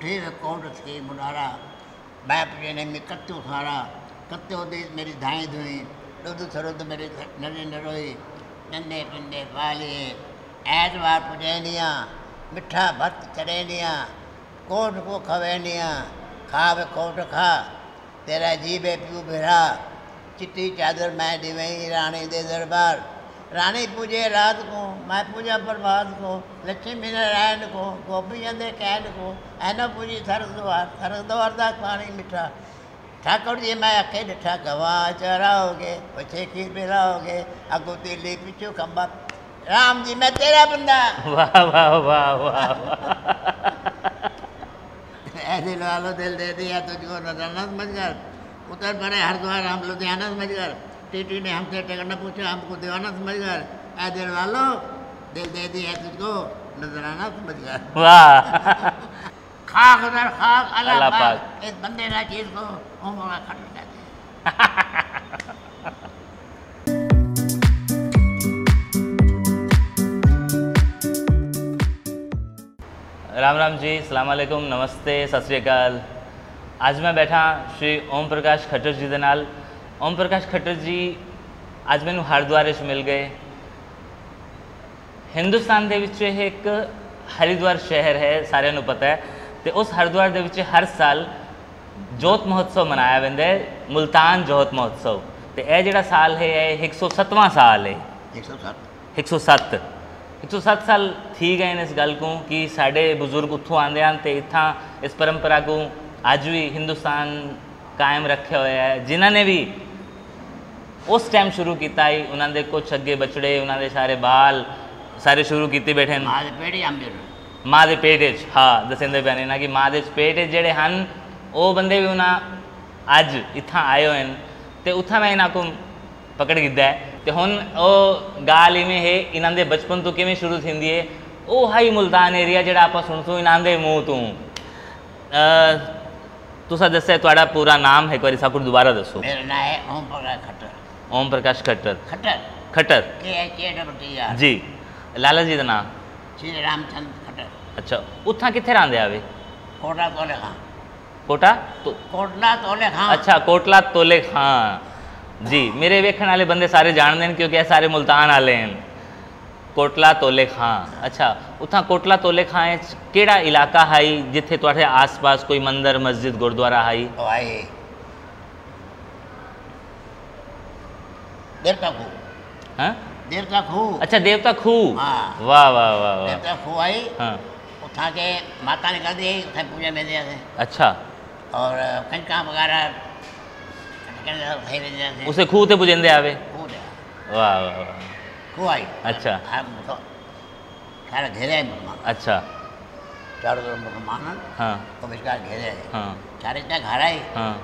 उठे कौट के मुनारा, बैप जने में कत्यो सारा, कत्यो देश मेरी धाएँ धुई, रुद सरुद मेरे नरे नरोई, नन्हे पिंडे वाले ऐतवार पुजैनिया, मिठा भक्त चरैनिया, कोट को खवैनिया, खाव कोट खा तेरा जीबे प्यू भिरा, चिट्टी चादर मैं दिवई रानी दे दरबार। रानी पूजे रात को, मैं पूजा प्रभात को, लक्ष्मी नारायण को, गोपियाँ दे कैद को, ऐना पूजी सरस द्वार दा पानी मिठा। ठाकुर जी मैं अखे डिठा गवा चराओगे, पछे खीर पिलाओगे, अगो तिली पिछू खंबा, राम जी मैं तेरा बंदा। वाह वाह वाह वाह ऐसे लालो दिल दे दिया तो जो नजाना समझ कर उतर पड़े हरिद्वार, हम लुधियाना समझ कर। टीटी ने हमसे टिकट न पूछा, हमको दीवाना समझ कर, ऐ दिल वालो दिल दे दी है तुझको नजराना समझ कर। खाक उधर खाक अल्लाह पाक, इस बंदे ना चीज को ओम प्रकाश खट्टर कहते हैं। राम राम जी, अस्सलाम वालेकुम, नमस्ते, सत श्री अकाल। आज मैं बैठा श्री ओम प्रकाश खट्टर जी दे नाल। ओम प्रकाश खट्टर जी अज मैं हरिद्वार मिल गए। हिंदुस्तान के विच एक हरिद्वार शहर है, सारे नू पता है, तो उस हरिद्वार के विच हर साल जोत महोत्सव मनाया जाता है, मुल्तान जोत महोत्सव। तो यह जोड़ा साल है 107वां साल है। 107 साल थी गए हैं इस गल को कि साढ़े बुजुर्ग उत्थों आते हैं तो इत्थां इस परंपरा को अज भी हिंदुस्तान कायम रखे हुए है। जिन्होंने भी उस टाइम शुरू किया, उन्होंने कुछ अगे बचड़े, उन्होंने सारे बाल सारे शुरू किए बैठे माँ के पेट। हाँ दसेंदे पैने ना कि माँ के पेट जोड़े हैं वो बंदे भी उन्हें अज इत्थां आए हुए हैं। तो उत्थां मैं इन्हों को पकड़ किया है। तो हुण वो गाल इवें है इन्हों के बचपन तो किवें शुरू थी है। वो हाई मुल्तान एरिया जोड़ा आप सुनसूँ इन्हों के मूँह तो तुसा दस्या तुहाड़ा पूरा नाम है, एक बार साकुर दोबारा दसो। मेरा नाम है ओम प्रकाश खट्टर। ओम प्रकाश खट्टर खट्टर खट्टर के जी। लाला जी का नाम श्री रामचंद्र खट्टर। अच्छा, उत्था किथे रहंदे आवे? कोटला तोले खान। कोटा तो कोटला तोले खान। अच्छा, कोटला तोले खान जी। मेरे वेखण वाले बंदे सारे जानते हैं क्योंकि सारे मुल्तान वाले हैं। कोटला तोले खान। अच्छा, उत्था कोटला तोले खान केड़ा इलाका है जिथे तुहाडे आस पास कोई मंदिर मस्जिद गुरुद्वारा है? देवता खूह। हाँ देवता खूह। अच्छा देवता खूह। वाह वाह वाह वाह। देवता खूह आई। हाँ उत्था के माता ने कर दी पूजा में दिया। अच्छा, और कंका वगैरह उसे खूह ते पुजेंदे आवे। वाह वाह वाह। अच्छा सारा घेरे है मुसलमान। अच्छा चारों तरफ मुसलमान हैं। हाँ तो इसका घेरे है। हाँ चारे इतना घर है। हाँ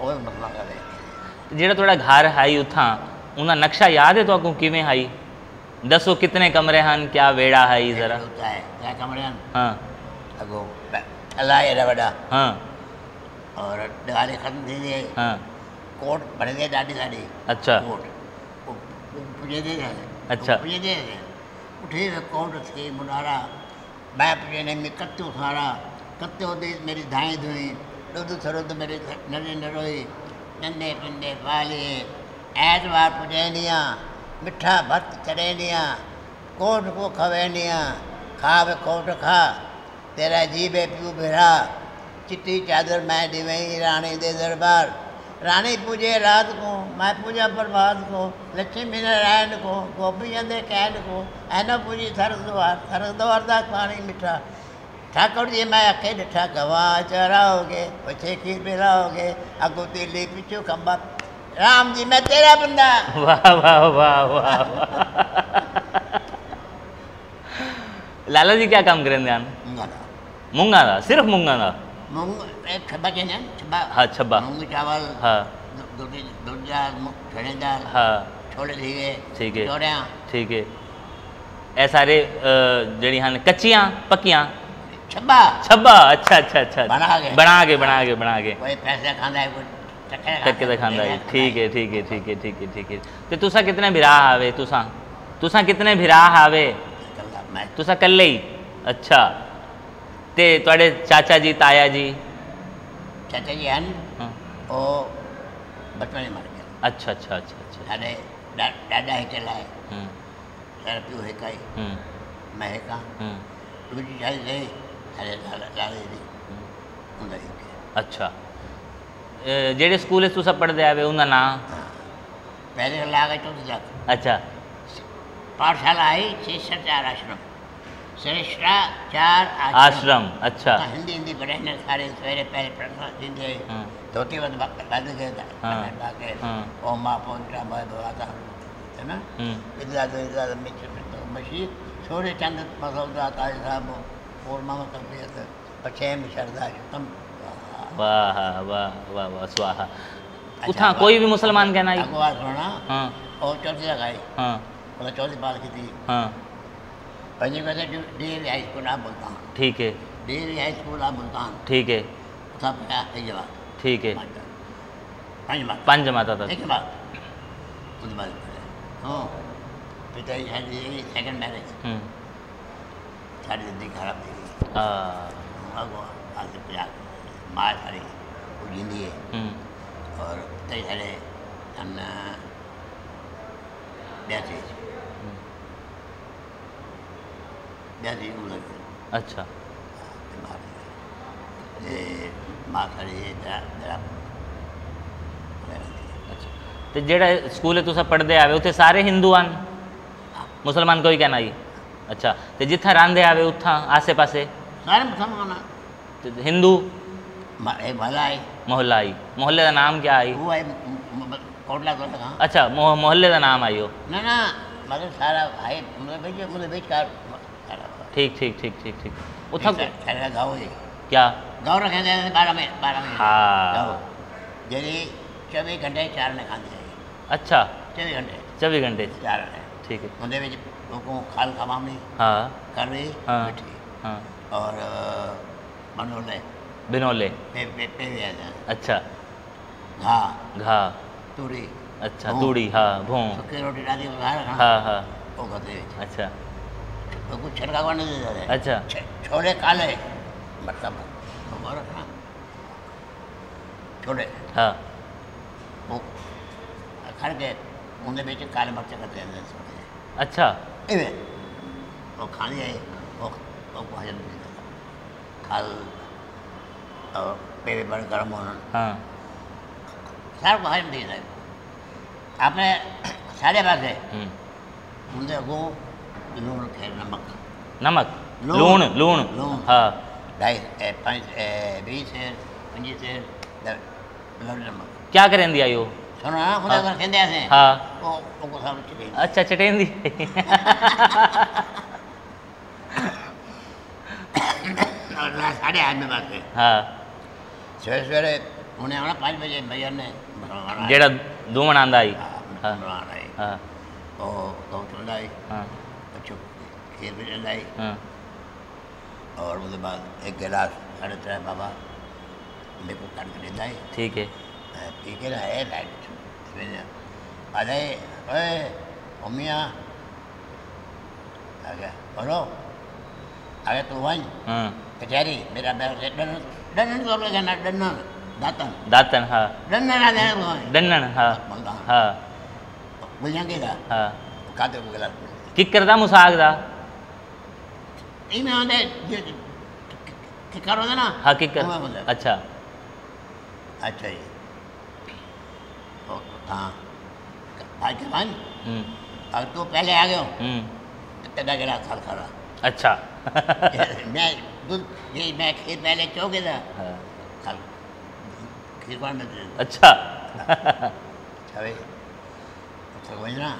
और मुसलमान का है जेड़ा थोड़ा घर है उथा उन्हें नक्शा याद है तो आपको किवें है? दसो कितने कमरे हैं, क्या वेड़ा है जरा? क्या कमरे हैं? हाँ अगो अल्लाह एडा वडा। हाँ और दिवाली खत्म थी गई। हाँ कोट भर गए दादी दादी। अच्छा कोट पुजे। अच्छा पुजे उठे कौट के मुनारा, मैं पुजने में कत्यो सारा, कत्यो देश मेरी धाएँ धुई, रुद सरुद मेरे नरे नरोई, नन्हे पिंडे वाले ऐतवार पुजैनिया, मिठा भक्त चरैनिया, कोट को खवैनिया, खाव कोट खा तेरा जीबे प्यू भिरा, चिट्टी चादर मैं दिवई रानी दे दरबार। रानी पूजे रात को, मैं पूजा प्रभात को, लक्ष्मी नारायण को, गोपियाँ दे कैद को, ऐना पूजी सरस द्वार दा पानी मिठा। ठाकुर जी मैं अखे डिठा गवा चराओगे, पछे खीर पिलाओगे, अगो तिली पिछू खंबा, राम जी मैं तेरा बंदा। वाह वाह वाह वाह। लाला जी क्या काम करेंगे? मूंगा दा। सिर्फ मूंगा दा? मूंग एक छब्बा कहने छब्बा। हाँ छब्बा मूंग चावल। हाँ दूध दाल चने दाल। हाँ छोले धीरे ठीक है छोड़िया ठीक है। ए सारे जड़ी हैं कच्चिया पक्किया? छब्बा छब्बा। अच्छा अच्छा अच्छा बना के कोई पैसे खाना है कोई टक्के का खाना है। ठीक है। तो तुसा कितने भिरा आवे? तुसा कितने भिरा आवे? तुसा कल्ले ही। अच्छा ते थोड़े चाचा जी ताया जी? चाचा जी हैं वो बचपन में मर गए। अच्छा अच्छा अच्छा अच्छा। अरे दादा है चला है सारा प्यू है का ही मैं है का दूसरी चाय दे अरे दादा जी उनका ही। अच्छा जेडे स्कूल तू सब पढ़ दिया वे उनका ना पहले ला गए तो जाते। अच्छा पाठशाला आई श्रेष्ठाचार आश्रम श्रेष्ठाचार आश्रम। अच्छा हिंदी हिंदी पढ़े ने सारे सवेरे पहले प्रार्थना हिंदी धोती बंद बांधे गए था ओम माँ पोंट्रा माँ दुआता है ना इधर तो इधर मिश्री छोटे चंद मसाल दाता है साहब और मामा तबीयत पचे मिश्रदा शुतम। वाह वाह वाह वाह स्वाहा। उठा कोई भी मुसलमान कहना है अगवा होना और चौथी लगाई और चौथी बाल की थी पंजाबी डेली हाई स्कूल आप बोलता हूँ। ठीक है डेली हाई स्कूल आप बोलता हूँ। ठीक है सब जवाब। ठीक है पाँच जमाता था। एक बात उस बात हाँ पिताजी शादी यही सेकंड मैरिज सारी जिंदगी खराब थी आज प्यार मार सारी वो जिंदगी है और पिताजी सारे हम बैठे उधर। अच्छा माँ तो जेड़ा स्कूल है तुसा पढ़ते आवे उसे सारे हिंदू आन मुसलमान कोई कहना ही। अच्छा तो जिथा रांधे आवे उथा आसे पासे सारे मुसलमान तो हिंदू मोहल्ला आई। मोहल्ले का नाम क्या आई? वो है कोटला तोलई खान। अच्छा मोहल्ले का नाम आई हो ना ना मतलब सारा भाई मतलब बेकार। ठीक ठीक ठीक ठीक ठीक उठा गाँव क्या गाँव रखे बारह में हाँ जैसे 24 घंटे चार ने खाते हैं। अच्छा 24 घंटे चार ने। ठीक है उन्हें लोगों खाल खमामी हाँ करी हाँ और बनोले बिनोले पे अच्छा घा घा तूड़ी। अच्छा तूड़ी हाँ भों सुखी रोटी डाली हाँ हाँ वो खाते हैं। अच्छा तो कुछ छड़का नहीं दे रहे। अच्छा छोले काले मतलब तो छोले हाँ वो खड़ के उन्हें बेचे काले मर्च करते हैं। अच्छा वो खाने है वो हजम नहीं देता खाल और पेड़ पर गर्म होना हाँ सारा को हजम नहीं देता। आपने सारे पास है उनसे वो लूण नमक नमक लूण लूण लूण हाँ 2.5 20 नमक क्या करें दिया यो सुनो ना खुदा कर केंद्र से हाँ वो सामने चिटे। अच्छा चिटें दी साढ़े 8 में बात है हाँ सवेरे सवेरे उन्हें आना 5 बजे भैया ने जेड़ा धूमन आंदा आई हाँ हाँ तो चला आई हाँ हाँ। और उसके बाद एक गिलास साढ़े 3 बाबा मेरे को काट के देता है। ठीक है पी के लाए लाइट अरे ओए अम्मिया आ गया बोलो आ गया तो वही कचहरी मेरा डन दातन दातन हाँ डन हाँ हाँ बोल जाएंगे हाँ खाते को गिलास किक करता मुसाग दा ना हाँ किक कर। अच्छा अच्छा जी हाँ अगर तू पहले आ गयो तेरा गिरा खाल खा रहा। अच्छा मैं दूध यही मैं खीर पहले चौके था खीर पान में। अच्छा भाई अच्छा बजना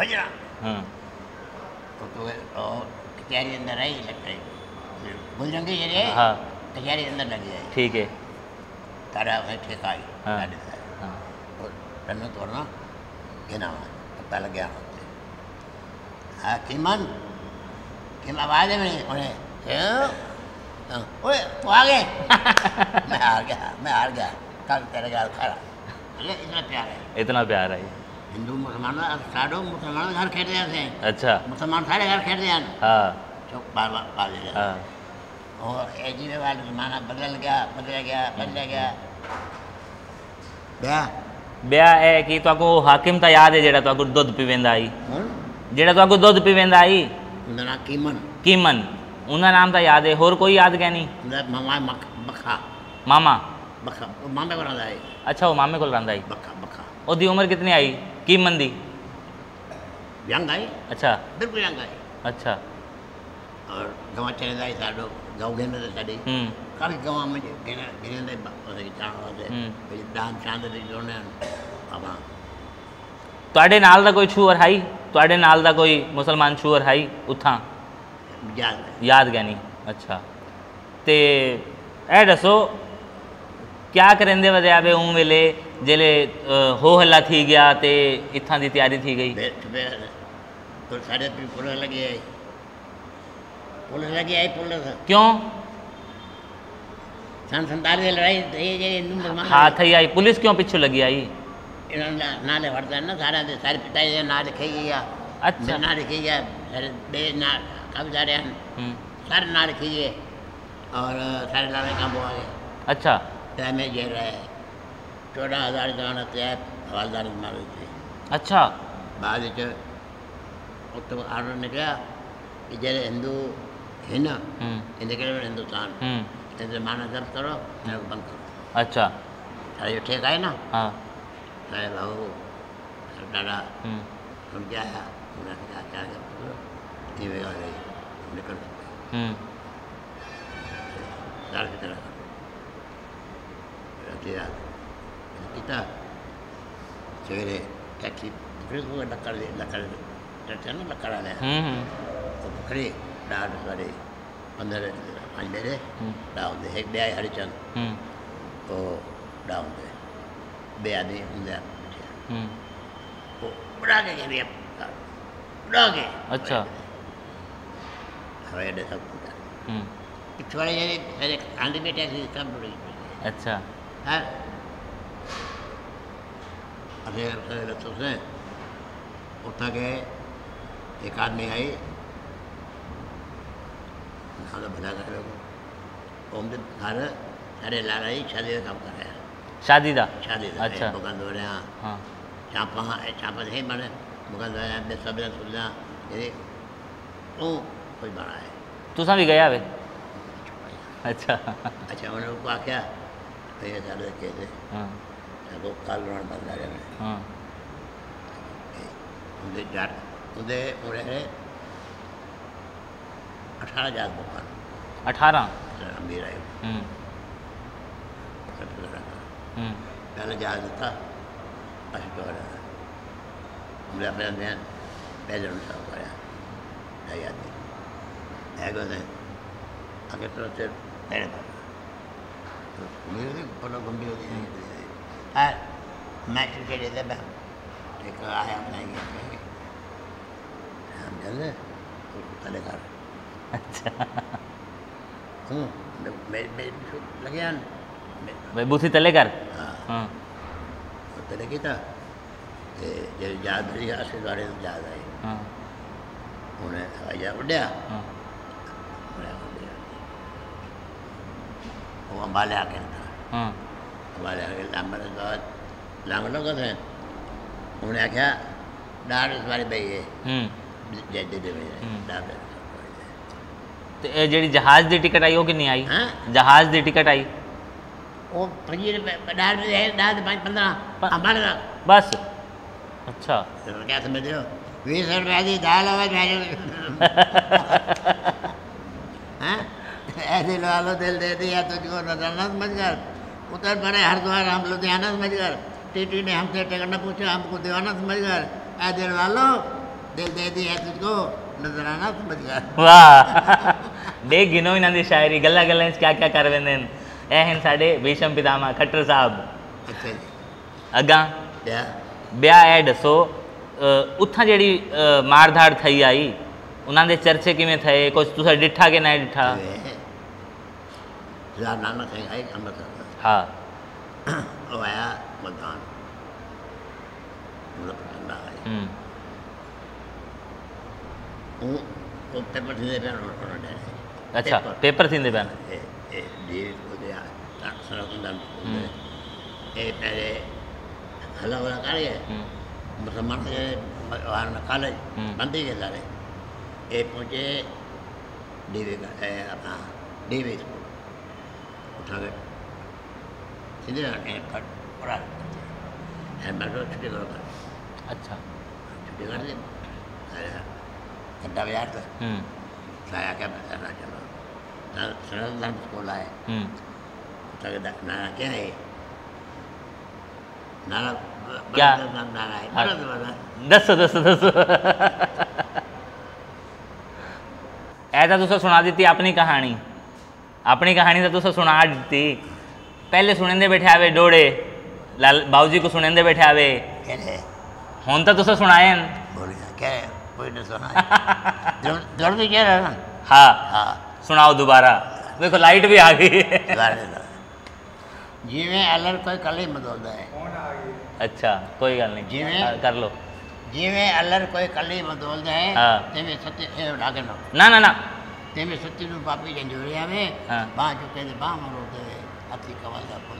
बजना हाँ तो कचहरी अंदर आई लगता भूल जाएंगे ये हाँ कचहरी अंदर लग जाए। ठीक है तारा ठेका आई हाँ और रन तोड़ना गिना पता लग गया हाँ किमन किम आवाज है मेरी उन्हें ओए तो आ गए मैं हार गया कल तेरे गाल खा रहा इतना प्यार है हिंदू मुसलमान साढ़ो मुसलमान घर खेलते हैं। अच्छा मुसलमान सारे घर खेलते हैं हाँ बार बार हाँ और अजीब वाला ज़माना बदल गया। ब्याह है कि तो को हाकिम ता याद है जेड़ा तो को दूध पीवेंदा आई जेड़ा तो को दूध पीवेंदा आई उनका कीमन उनका नाम ता याद है और कोई याद क्या नहीं। मामा बखा मामा बखा मामे को रंदा आई। अच्छा वो मामे को रंदा आई बखा बखा। ओदी उम्र कितनी आई कीमन दी? Young I. अच्छा बिल्कुल यंग आई। अच्छा और गवा चले जाए साडो गौ गेने दे साडी काल गवा में गेने गेने दे और जानो दे बड़ी दान चांद दे जोने आवा। ਤੁਹਾਡੇ ਨਾਲ ਦਾ ਕੋਈ ਛੂਰ ਹਾਈ ਤੁਹਾਡੇ ਨਾਲ ਦਾ ਕੋਈ ਮੁਸਲਮਾਨ ਛੂਰ ਹਾਈ ਉਥਾਂ ਯਾਦ ਗਿਆ ਨਹੀਂ। ਅੱਛਾ ਤੇ ਇਹ ਦੱਸੋ ਕੀ ਕਰੰਦੇ ਵਦੇ ਆਵੇ ਉਹ ਵੇਲੇ ਜਿਹੜੇ ਹੋ ਹੱਲਾ ਥੀ ਗਿਆ ਤੇ ਇਥਾਂ ਦੀ ਤਿਆਰੀ ਥੀ ਗਈ तो साढ़े पुलिस लगी आई। पुलिस क्यों सन 47 में लड़ाई ये हिंदू मुसलमान हाथ ही आई। पुलिस क्यों पिछू लगी आई? इन्होंने नाले हड़ता ना सारा दे सारे पिटाई दे ना लिखे गया। अच्छा ना लिखे गया सारे बे ना कब जा रहे हैं सारे ना लिखे गए और सारे लाने का वो आ गए। अच्छा टाइम जेल रहा है 14,000 जाना तय हवालदार मारे थे। अच्छा बाद और तो आर्डर निकला कि जैसे हिंदू है ना इनके हिंदुस्तान इनसे माना जब्त करो बंद करो। अच्छा अरे जो ठेका है ना अरे भाऊ डाला तुम क्या आया कितना सवेरे टैक्सी लकड़ अच्छा गए एक आदमी आई भला कर रहे सारे ला रही शादी का काम कर रहे हैं शादी का। अच्छा मुकंद हो रहे हैं चापा है मारे मुकंद हो रहे हैं सब सुविधा ओ कोई बना है तुसा भी गया वे। अच्छा अच्छा मैंने उनको आख्या भैया सारे कहते वो काल रोड बंद आ रहे उनके जाट उदे उड़े 18,000 बुखार 18 अमीर आए पहले जहाज था अपने पैदल आदमी आगे तरफ से पहले गंभीर होती है एक आया अपना तो अच्छा मैं बूथी तले कर हाँ तले की था याद रही आशीर्वाद याद आई उन्हें हवाई उड़िया वो अम्बाले आके था अम्बाले आके लांगलों का थे उन्हें आख्या डार इस बारे भाई है तो जी जहाज की टिकट आई वो कि नहीं आई हा? जहाज की टिकट आई वो 15 बस। अच्छा क्या समझते हो 20 रुपया दी दाल ऐसे लगा लो दिल दे दिया तो जो रोजाना समझ कर उतर पड़े हरिद्वार हम लुधियाना समझ कर टीटी ने हमसे टिकट न पूछा हमको दीवाना समझ कर ऐ दिल वालो दिल दे दी है तुझको नजराना समझ गया। वाह देख गिनो इन्हां दी शायरी गल्ला गल्ला इस क्या क्या कर वेंदे ए हैं साडे भीषम पितामा खट्टर साहब। अच्छा अगा ब्याह ऐ दसो उथा जेड़ी मारधाड़ थई आई उन्हां दे चर्चे किवें थए कुछ तुसा डिठा के ना डिठा ला नाना थई आई अमृतसर हां ओ आया मुल्तान मुल्तान आई वो पेपर दे पे अच्छा पेपर थींदे पिया अच्छा साया क्या बताना चलो सरल बोला है नारा क्या है नारा क्या नारा है नारा दस दस दस ऐसा तो सुना देती अपनी कहानी तो तुझे सुना देती पहले सुनेंदे बैठे आवे डोड़े लाल बाबूजी को सुनेंदे बैठे आवे हूँ तो तुझे सुनाए क्या ना। हाँ हाँ सुनाओ दोबारा देखो लाइट भी आ गई जिमें अलर कोई कल ही बदलता है अच्छा कोई गल नहीं जिमें कर लो जिमें अलर कोई कल ही बदलता है तेवे सत्य ढाके ना ना ना ना तेवे सत्य नु पापी जंजोरिया में बां चुके दे बां मरो दे अति कमाल दा पुल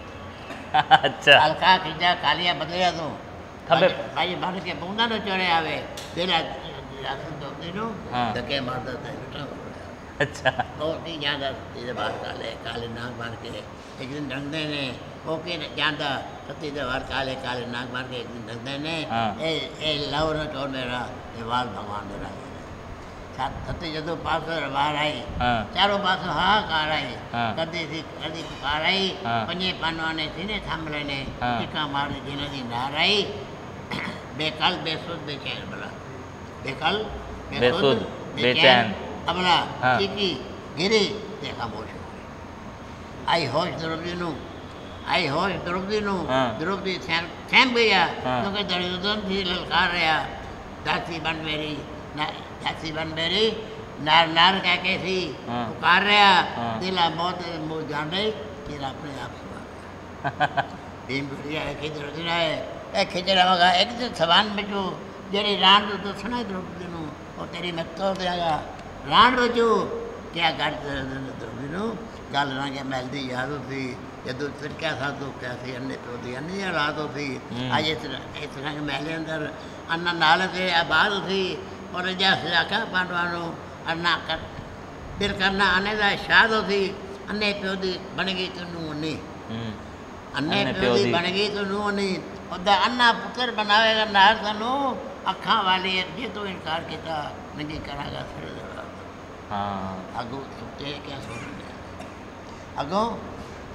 अच्छा हल्का खिजा कालिया बदलिया दो खबे भाई बाहर के बूंदा नो चढ़े आवे देना अच्छा और नहीं जाता बाहर काले काले नाग मार के एक दिन डंगते ने ओके जाता सती बाहर काले काले नाग मार के एक दिन डंगते ने ए लव न छोड़ मेरा वाल भगवान मेरा सती जो पास बाहर आई चारों पास हाहाकार आई कदी थी कदी पुकार आई पंजे पानों ने थी ने थामले ने टीका मार दी नदी नार आई बेकल बेसुध बेचैन बोला बेकल बेसुध बेचैन अबला की गिरी देखा होश आई होश द्रौपदी नु आई होश द्रौपदी नु द्रौपदी थैम गया क्योंकि दुर्योधन थी ललकार रहा दासी बन मेरी नार नार कह के थी पुकार रहा दिला मौत मुँह जान रही फिर अपने आप सुना भीम बढ़िया है कि दुर्योधन है खिचड़ा मगा एक दिन सवान में जो जेरी रान तो सुना द्रौपदी नु और तेरी मैं तोड़ देगा राण बचू क्या घट द्रौपदी गल रंग मिलती याद होती जदू तिरक्या था तो क्या थी अन्ने तो अन्नी हालात होती अज इस रंग महल अंदर अन्ना नाल से आबाद थी और जैसा पांडवानू अन्ना कर फिर करना आने का शाद होती अन्ने प्यो की बन गई तू नूह नहीं अन्ने प्यो की बन गई तू नूह नहीं उदा अन्ना पुत्र बनावेगा नार तू अखा वाली जे तू इनकार किया नहीं करागा फिर अगो सत्य क्या सुनने अगो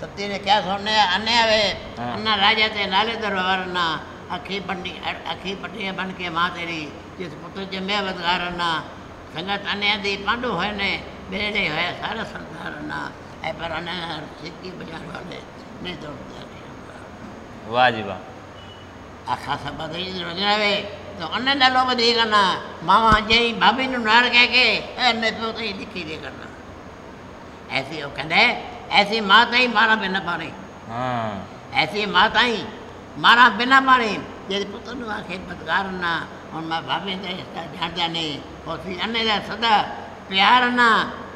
सत्य ने क्या सुनने अन्ने आवे अन्ना राजा ते नाले दरबार ना अखी पट्टी बन के माँ तेरी जिस पुत्र जमे बदगार ना संगत अन्य दी पांडु होए ने मेरे लिए होया सारा संसार ना ऐ पर अन्य सिद्ध की बजान वाले नहीं तोड़ते वाह जी वाह आखा सब बदली रोजना वे तो अन्ने डालो बदलेगा ना मामा जय भाभी नार कह के अन्ने तो ही दिखी दे करना ऐसी वो कहते ऐसी माता ही मारा बिना पारे ऐसी माता ही मारा बिना पारे यदि पुत्र आखे बदगार ना और मैं भाभी ने इसका जानता नहीं और फिर अन्ने का सदा प्यार ना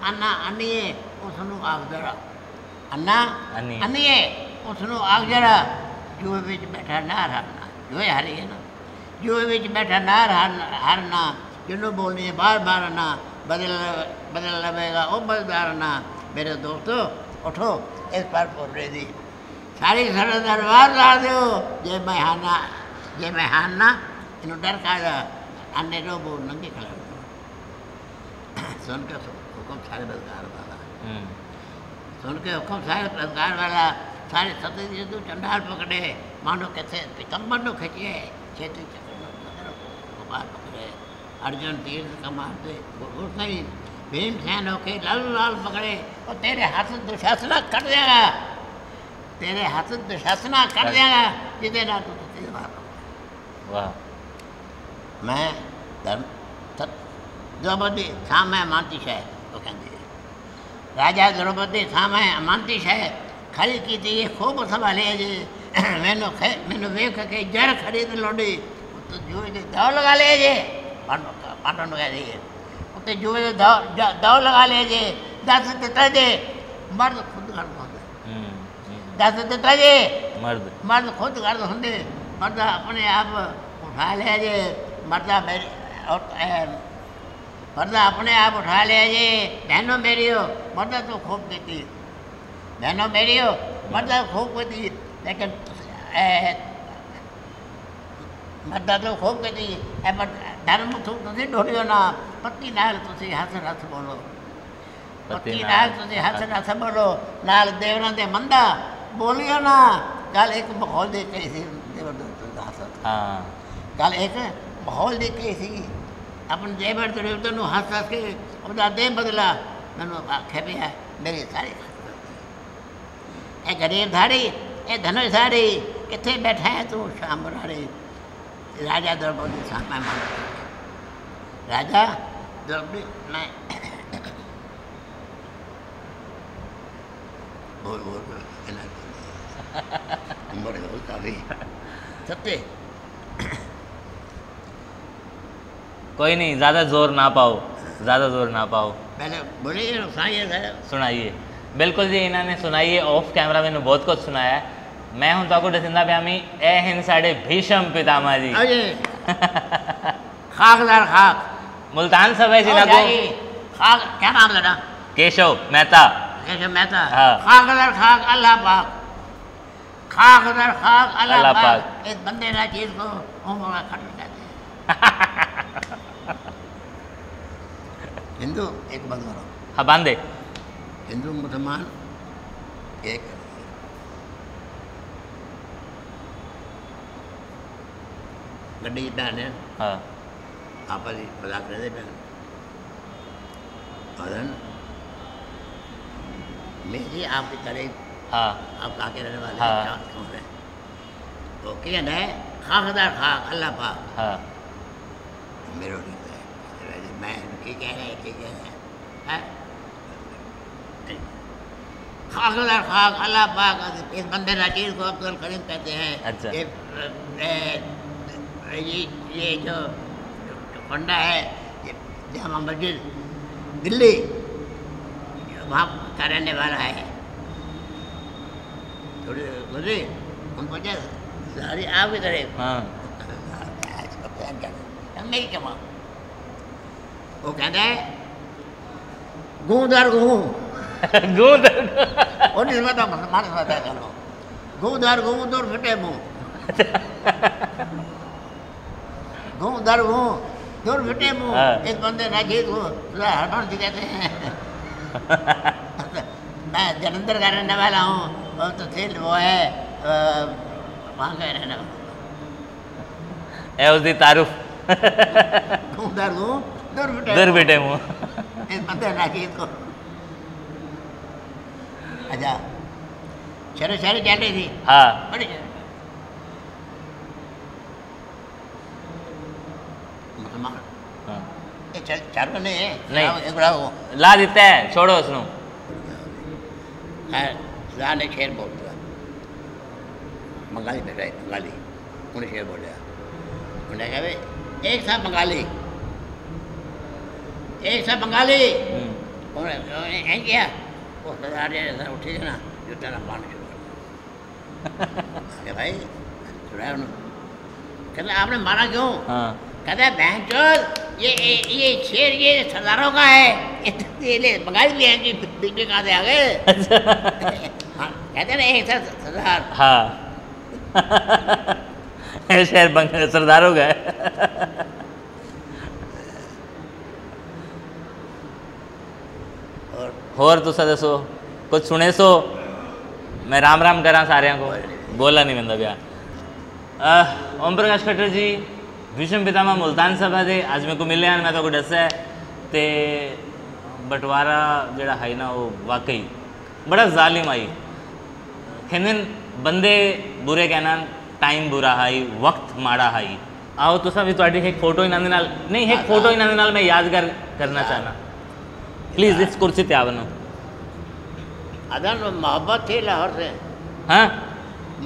अन्ना अनिए उसनों आग जरा अन्ना अनिए उसनों आग जरा जो बिच बैठा ना रहना जो हारी है ना जो बिच बैठा ना हारना जिन्हों बोलनी है बार बार ना बदल लवेगा वो बदलार ना मेरे दोस्तों उठो इस पर बोल दी सारी सरल दरबार ला दो जे मैं हारना इन डर खाएगा अन्य जो बोल नंगे खड़ा सुन के हुक्म सारे बदलार वाला सुन के हुक्म सारे बदलार वाला सारे सती जो चंडाल पकड़े मानो कैसे पितम्बर नो खिंचे खेती पकड़े अर्जुन तीर्थ कमाते नहीं भीमसेन होके लाल लाल पकड़े और तेरे हाथ दुशासना कर देगा तेरे हाथ दुशासना कर देगा जिसे ना तो वाह मैं द्रौपदी साम है मानती है तो कहती है राजा द्रौपदी साम है मानती है खल की थी खूब संभाले जी मैनू मैनू वेख के जड़ खरीद लोडी तो जूए के दाव लगा ले जे पांडव कह दी उत्ते जूए के दाव लगा ले जे दासत तजे मर्द खुद गर्द होंगे, दासत तजे मर्द मर्द खुद गर्द होंगे। मर्द अपने आप उठा लिया जे मर्दा मेरी, मर्दा अपने आप उठा लिया जे बहनों मेरी हो, मर्दा तो खूब कहती बहनों मेरी हो, मर्दा खूब कहती, लेकिन मर्दा तो खूब कहती है धर्म तुम डोलियो ना, पत्नी नाल तुम हस रस बोलो, पत्नी नाल तुम हस रस बोलो, नाल देवना दे मंदा बोलियो ना। कल एक माहौल देख रही थी, कल एक माहौल देख रही थी अपन देवर तो देवता हस हस के अपना देह बदला, मैंने आख्या भी है मेरी सारी ए गरीब धारी ए धनुष धारी कितने बैठा है तू शाम बुरारी। राजा द्रौपदी सामने राजा द्रौपदी मैं बोल बोल उम्र हो काफी सत्य, कोई नहीं ज़्यादा जोर ना पाओ, ज़्यादा जोर ना पाओ, पहले बोलिए सुनाइए सुनाइए। बिल्कुल जी इन्होंने सुनाइए ऑफ कैमरा मैंने बहुत कुछ सुनाया है। मैं हूं ताको दसिंदा प्यामी ए हिंद साढ़े भीषम पितामा जी खाकदार खाक मुल्तान सब है जिला को खाक क्या नाम लड़ा केशव मेहता, केशव मेहता हाँ। खाकदार खाक अल्लाह पाक, खाकदार खाक अल्लाह पाक। इस बंदे ना चीज को ओम प्रकाश खट्टर हिंदू एक बंद करो हाँ बांधे हिंदू मुसलमान एक गड्डी डाले हाँ आप मजाक कर दे मैं जी आपकी करीब हाँ आप कहा के रहने वाले हाँ। तो क्या है खाकदार खाक अल्लाह पाक हाँ मेरे मैं ठीक कह रहे हैं ठीक कह रहे हैं खाकदार खाक अल्लाह पाक। इस बंदे राजीव को अब्दुल करीम कहते हैं। अच्छा ये जो पंडा है ये जामा मस्जिद दिल्ली वहाँ का रहने वाला है। थोड़ी बोले हमको सारी आप ही करें हाँ नहीं कमा वो कहता है गूंदर गूँ गूंदर और नहीं पता मुसलमान पता करो गूंदर गूँ तो फिटे मुँह घूँ दर घूँ दूर फिटे मुँह इस बंदे राजीत को हरमान जी कहते हैं। मैं जलंधर का रहने वाला हूँ और तो तहसील वो है वहाँ का रहने वाला उसकी तारुफ घूँ दर घूँ दूर फिटे मुँह इस बंदे राजीत को। अच्छा शहर शहर चल रही थी हाँ बड़ी नहीं ला देता है छोड़ो उसनों ने शेर बोल दिया बंगाली बेटा बंगाली उन्हें शेर बोल दिया उन्हें कहा भाई एक साथ बंगाली एक साथ बंगाली उन्हें क्या वो उठी थे ना जो तेरा पानी छोड़ भाई सुना कहते आपने मारा क्यों कहता बहन चोर ये शेर ये सरदारों का है ये बंगाली भी हैं बीच कहाँ से आ गए कहते ना एक साथ सरदार हाँ शेर सरदारों का है। और तो सदसो कुछ सुने सो मैं राम राम करा सारे को बोला नहीं बंदा ब्याह। ओम प्रकाश खट्टर जी विषम पितामा मुल्तान सभा से अज मेरे को मिले हैं मैं तो को दसा है तो बंटवारा जोड़ा है ना वो वाकई बड़ा जालिम आई। हिंदन बंदे बुरे कहना टाइम बुरा हाई वक्त माड़ा हाई। आओ तो सब थोड़ी एक फोटो इन्होंने नाल नहीं एक फोटो इन्होंने नाल मैं यादगार करना चाहना प्लीज़ इस कुर्सी पे आवनो अदन मोहब्बत थी लाहौर से हाँ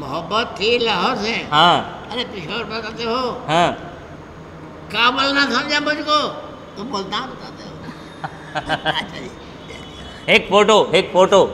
मोहब्बत थी लाहौर से हाँ अरे पिछोर बताते हो हाँ काबल ना समझा मुझको तुम मुल्तान बताते हो। एक फोटो